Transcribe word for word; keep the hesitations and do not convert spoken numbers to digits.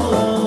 oh.